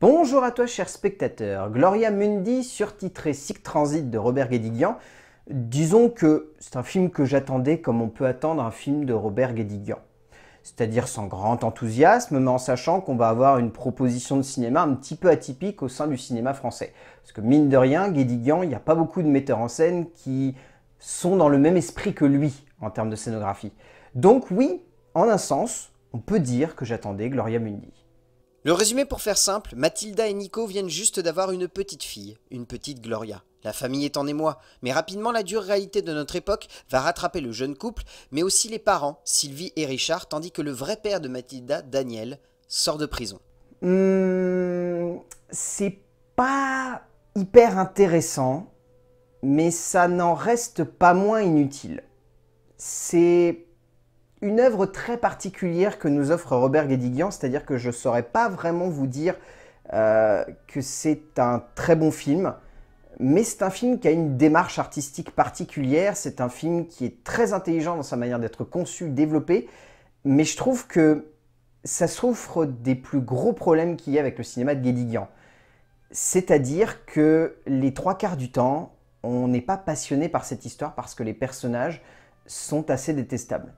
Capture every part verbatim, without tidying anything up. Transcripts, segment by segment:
Bonjour à toi chers spectateurs, Gloria Mundi surtitré Sic Transit de Robert Guédiguian. Disons que c'est un film que j'attendais comme on peut attendre un film de Robert Guédiguian. C'est-à-dire sans grand enthousiasme, mais en sachant qu'on va avoir une proposition de cinéma un petit peu atypique au sein du cinéma français. Parce que mine de rien, Guédiguian, il n'y a pas beaucoup de metteurs en scène qui sont dans le même esprit que lui en termes de scénographie. Donc oui, en un sens, on peut dire que j'attendais Gloria Mundi. Le résumé pour faire simple, Mathilda et Nico viennent juste d'avoir une petite fille, une petite Gloria. La famille est en émoi, mais rapidement la dure réalité de notre époque va rattraper le jeune couple, mais aussi les parents, Sylvie et Richard, tandis que le vrai père de Mathilda, Daniel, sort de prison. Mmh, c'est pas hyper intéressant, mais ça n'en reste pas moins inutile. C'est une œuvre très particulière que nous offre Robert Guédiguian, c'est-à-dire que je ne saurais pas vraiment vous dire euh, que c'est un très bon film, mais c'est un film qui a une démarche artistique particulière, c'est un film qui est très intelligent dans sa manière d'être conçu, développé, mais je trouve que ça souffre des plus gros problèmes qu'il y a avec le cinéma de Guédiguian. C'est-à-dire que les trois quarts du temps, on n'est pas passionné par cette histoire parce que les personnages sont assez détestables.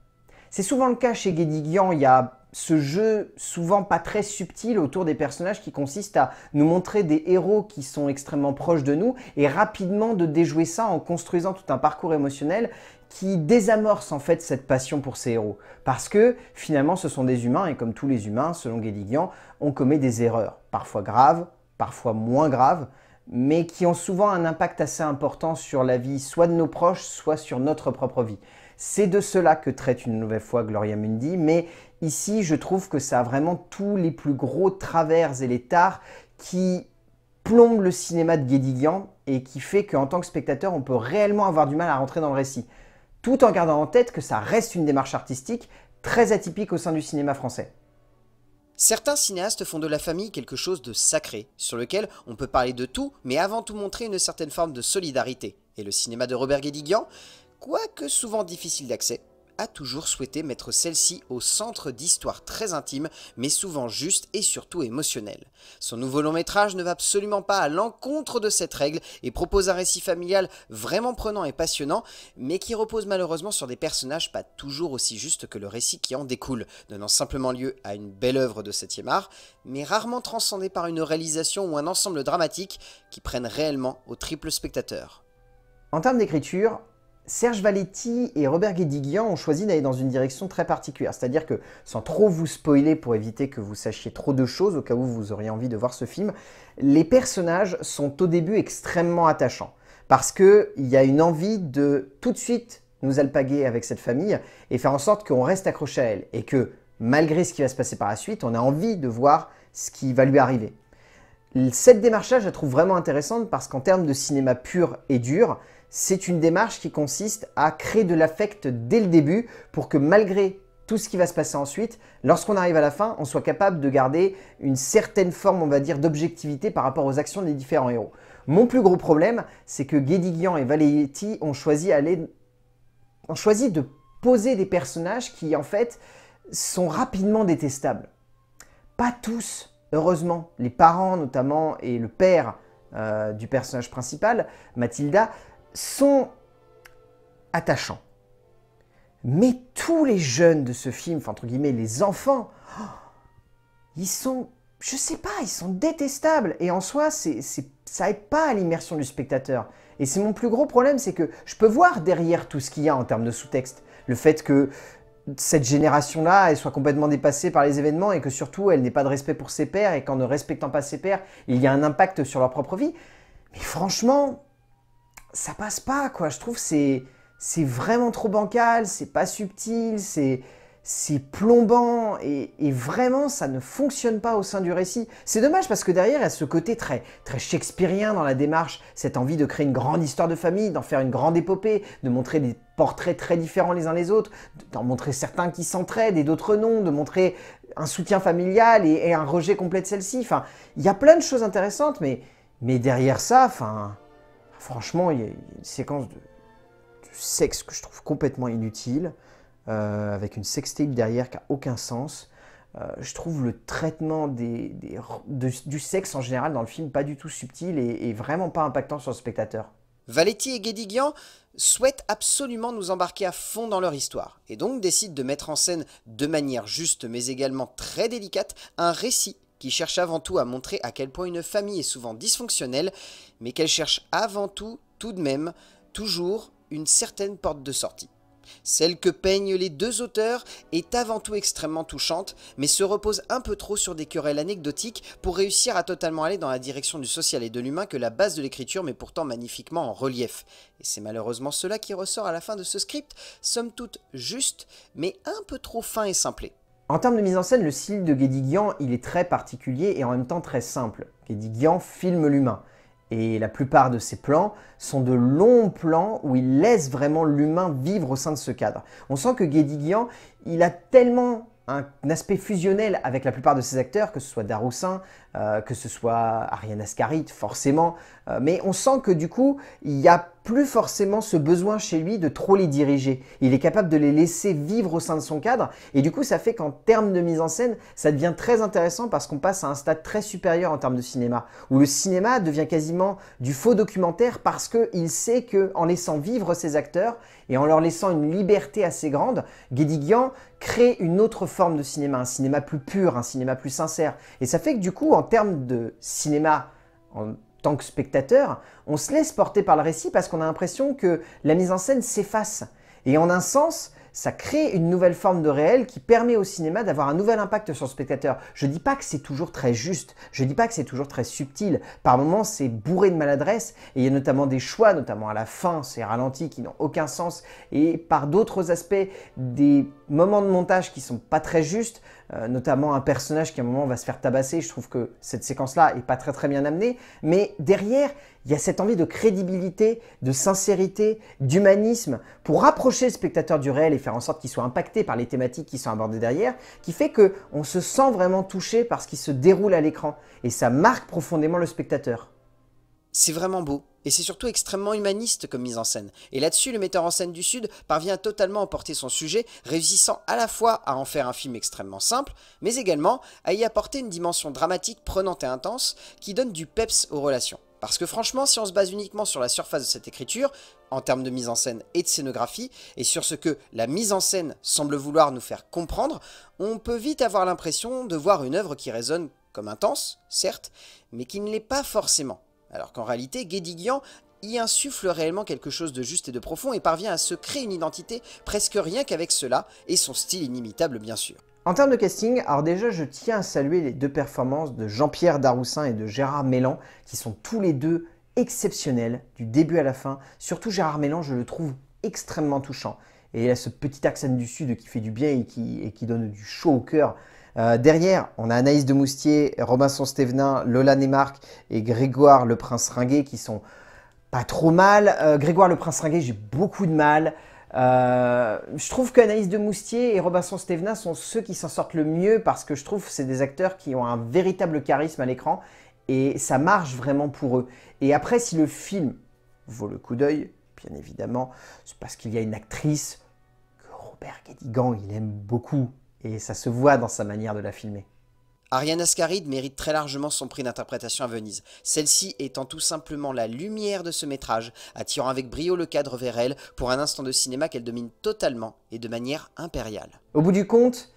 C'est souvent le cas chez Guédiguian, il y a ce jeu souvent pas très subtil autour des personnages qui consiste à nous montrer des héros qui sont extrêmement proches de nous et rapidement de déjouer ça en construisant tout un parcours émotionnel qui désamorce en fait cette passion pour ces héros. Parce que finalement ce sont des humains et comme tous les humains, selon Guédiguian, on commet des erreurs, parfois graves, parfois moins graves, mais qui ont souvent un impact assez important sur la vie soit de nos proches, soit sur notre propre vie. C'est de cela que traite une nouvelle fois Gloria Mundi, mais ici je trouve que ça a vraiment tous les plus gros travers et les tares qui plombent le cinéma de Guédiguian et qui fait qu'en tant que spectateur on peut réellement avoir du mal à rentrer dans le récit, tout en gardant en tête que ça reste une démarche artistique très atypique au sein du cinéma français. Certains cinéastes font de la famille quelque chose de sacré, sur lequel on peut parler de tout, mais avant tout montrer une certaine forme de solidarité. Et le cinéma de Robert Guédiguian, quoique souvent difficile d'accès, a toujours souhaité mettre celle-ci au centre d'histoires très intimes, mais souvent justes et surtout émotionnelles. Son nouveau long métrage ne va absolument pas à l'encontre de cette règle et propose un récit familial vraiment prenant et passionnant, mais qui repose malheureusement sur des personnages pas toujours aussi justes que le récit qui en découle, donnant simplement lieu à une belle œuvre de septième art, mais rarement transcendée par une réalisation ou un ensemble dramatique qui prennent réellement au triple spectateur. En termes d'écriture, Serge Valetti et Robert Guédiguian ont choisi d'aller dans une direction très particulière, c'est-à-dire que, sans trop vous spoiler pour éviter que vous sachiez trop de choses au cas où vous auriez envie de voir ce film, les personnages sont au début extrêmement attachants, parce qu'il y a une envie de tout de suite nous alpaguer avec cette famille et faire en sorte qu'on reste accroché à elle, et que, malgré ce qui va se passer par la suite, on a envie de voir ce qui va lui arriver. Cette démarche-là, je la trouve vraiment intéressante parce qu'en termes de cinéma pur et dur, c'est une démarche qui consiste à créer de l'affect dès le début pour que malgré tout ce qui va se passer ensuite, lorsqu'on arrive à la fin, on soit capable de garder une certaine forme, on va dire, d'objectivité par rapport aux actions des différents héros. Mon plus gros problème, c'est que Guédiguian et Valetti ont choisi, aller... ont choisi de poser des personnages qui, en fait, sont rapidement détestables. Pas tous. Heureusement, les parents notamment et le père euh, du personnage principal, Mathilda, sont attachants. Mais tous les jeunes de ce film, enfin entre guillemets les enfants, oh, ils sont, je sais pas, ils sont détestables. Et en soi, c'est, c'est, ça aide pas à l'immersion du spectateur. Et c'est mon plus gros problème, c'est que je peux voir derrière tout ce qu'il y a en termes de sous-texte, le fait que cette génération-là, elle soit complètement dépassée par les événements et que surtout, elle n'ait pas de respect pour ses pairs et qu'en ne respectant pas ses pairs, il y a un impact sur leur propre vie. Mais franchement, ça passe pas, quoi. Je trouve que c'est c'est vraiment trop bancal, c'est pas subtil, c'est c'est plombant et, et vraiment, ça ne fonctionne pas au sein du récit. C'est dommage parce que derrière, il y a ce côté très, très shakespearien dans la démarche, cette envie de créer une grande histoire de famille, d'en faire une grande épopée, de montrer des portraits très différents les uns les autres, d'en montrer certains qui s'entraident et d'autres non, de montrer un soutien familial et, et un rejet complet de celle-ci. Enfin, il y a plein de choses intéressantes, mais, mais derrière ça, enfin, franchement, il y a une séquence de, de sexe que je trouve complètement inutile. Euh, avec une sextape derrière qui n'a aucun sens. Euh, je trouve le traitement des, des, de, du sexe en général dans le film pas du tout subtil et, et vraiment pas impactant sur le spectateur. Valetti et Guédiguian souhaitent absolument nous embarquer à fond dans leur histoire et donc décident de mettre en scène de manière juste mais également très délicate un récit qui cherche avant tout à montrer à quel point une famille est souvent dysfonctionnelle mais qu'elle cherche avant tout, tout de même, toujours une certaine porte de sortie. Celle que peignent les deux auteurs est avant tout extrêmement touchante, mais se repose un peu trop sur des querelles anecdotiques pour réussir à totalement aller dans la direction du social et de l'humain que la base de l'écriture met pourtant magnifiquement en relief. Et c'est malheureusement cela qui ressort à la fin de ce script, somme toute juste, mais un peu trop fin et simplé. En termes de mise en scène, le style de Guédiguian, il est très particulier et en même temps très simple. Guédiguian filme l'humain. Et la plupart de ces plans sont de longs plans où il laisse vraiment l'humain vivre au sein de ce cadre. On sent que Guédiguian, il a tellement un aspect fusionnel avec la plupart de ses acteurs, que ce soit Darroussin, euh, que ce soit Ariane Ascaride, forcément. Euh, mais on sent que du coup, il n'y a plus forcément ce besoin chez lui de trop les diriger. Il est capable de les laisser vivre au sein de son cadre. Et du coup, ça fait qu'en termes de mise en scène, ça devient très intéressant parce qu'on passe à un stade très supérieur en termes de cinéma, où le cinéma devient quasiment du faux documentaire parce qu'il sait qu'en laissant vivre ses acteurs et en leur laissant une liberté assez grande, Guédiguian crée une autre forme de cinéma, un cinéma plus pur, un cinéma plus sincère. Et ça fait que du coup, en termes de cinéma, en tant que spectateur, on se laisse porter par le récit parce qu'on a l'impression que la mise en scène s'efface. Et en un sens, ça crée une nouvelle forme de réel qui permet au cinéma d'avoir un nouvel impact sur le spectateur. Je ne dis pas que c'est toujours très juste, je ne dis pas que c'est toujours très subtil. Par moments, c'est bourré de maladresse et il y a notamment des choix, notamment à la fin, ces ralentis qui n'ont aucun sens et par d'autres aspects, des moments de montage qui ne sont pas très justes, euh, notamment un personnage qui à un moment va se faire tabasser. Je trouve que cette séquence-là n'est pas très très bien amenée, mais derrière, il y a cette envie de crédibilité, de sincérité, d'humanisme pour rapprocher le spectateur du réel et faire en sorte qu'il soit impacté par les thématiques qui sont abordées derrière, qui fait qu'on se sent vraiment touché par ce qui se déroule à l'écran. Et ça marque profondément le spectateur. C'est vraiment beau. Et c'est surtout extrêmement humaniste comme mise en scène. Et là-dessus, le metteur en scène du Sud parvient à totalement emporter son sujet, réussissant à la fois à en faire un film extrêmement simple, mais également à y apporter une dimension dramatique prenante et intense qui donne du peps aux relations. Parce que franchement, si on se base uniquement sur la surface de cette écriture, en termes de mise en scène et de scénographie, et sur ce que la mise en scène semble vouloir nous faire comprendre, on peut vite avoir l'impression de voir une œuvre qui résonne comme intense, certes, mais qui ne l'est pas forcément. Alors qu'en réalité, Guédiguian y insuffle réellement quelque chose de juste et de profond et parvient à se créer une identité presque rien qu'avec cela, et son style inimitable bien sûr. En termes de casting, alors déjà je tiens à saluer les deux performances de Jean-Pierre Darroussin et de Gérard Meylan, qui sont tous les deux exceptionnels, du début à la fin. Surtout Gérard Meylan, je le trouve extrêmement touchant. Et il a ce petit accent du Sud qui fait du bien et qui, et qui donne du chaud au cœur. Euh, derrière, on a Anaïs Demoustier, Robinson Stevenin, Lola Naymark et Grégoire Le Prince Ringuet qui sont pas trop mal. Euh, Grégoire Le Prince Ringuet, j'ai beaucoup de mal. Euh, je trouve qu'Anaïs Demoustier et Robinson Stevenin sont ceux qui s'en sortent le mieux parce que je trouve que c'est des acteurs qui ont un véritable charisme à l'écran et ça marche vraiment pour eux. Et après, si le film vaut le coup d'œil, bien évidemment, c'est parce qu'il y a une actrice que Robert Guédiguian, il aime beaucoup et ça se voit dans sa manière de la filmer. Ariane Ascaride mérite très largement son prix d'interprétation à Venise, celle-ci étant tout simplement la lumière de ce métrage, attirant avec brio le cadre vers elle pour un instant de cinéma qu'elle domine totalement et de manière impériale. Au bout du compte,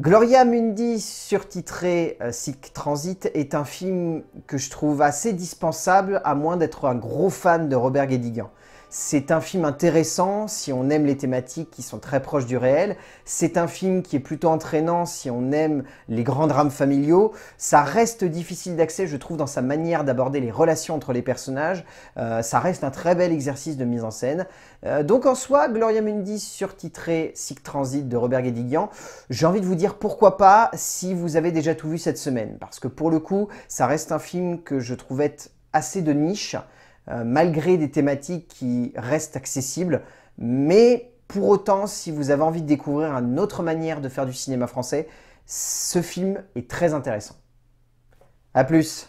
Gloria Mundi, surtitré euh, Sic Transit, est un film que je trouve assez dispensable à moins d'être un gros fan de Robert Guédiguian. C'est un film intéressant si on aime les thématiques qui sont très proches du réel. C'est un film qui est plutôt entraînant si on aime les grands drames familiaux. Ça reste difficile d'accès, je trouve, dans sa manière d'aborder les relations entre les personnages. Euh, ça reste un très bel exercice de mise en scène. Euh, donc en soi, Gloria Mundi surtitré Sic Transit de Robert Guédiguian, j'ai envie de vous dire pourquoi pas si vous avez déjà tout vu cette semaine. Parce que pour le coup, ça reste un film que je trouve être assez de niche. Euh, malgré des thématiques qui restent accessibles, mais pour autant, si vous avez envie de découvrir une autre manière de faire du cinéma français, ce film est très intéressant. À plus!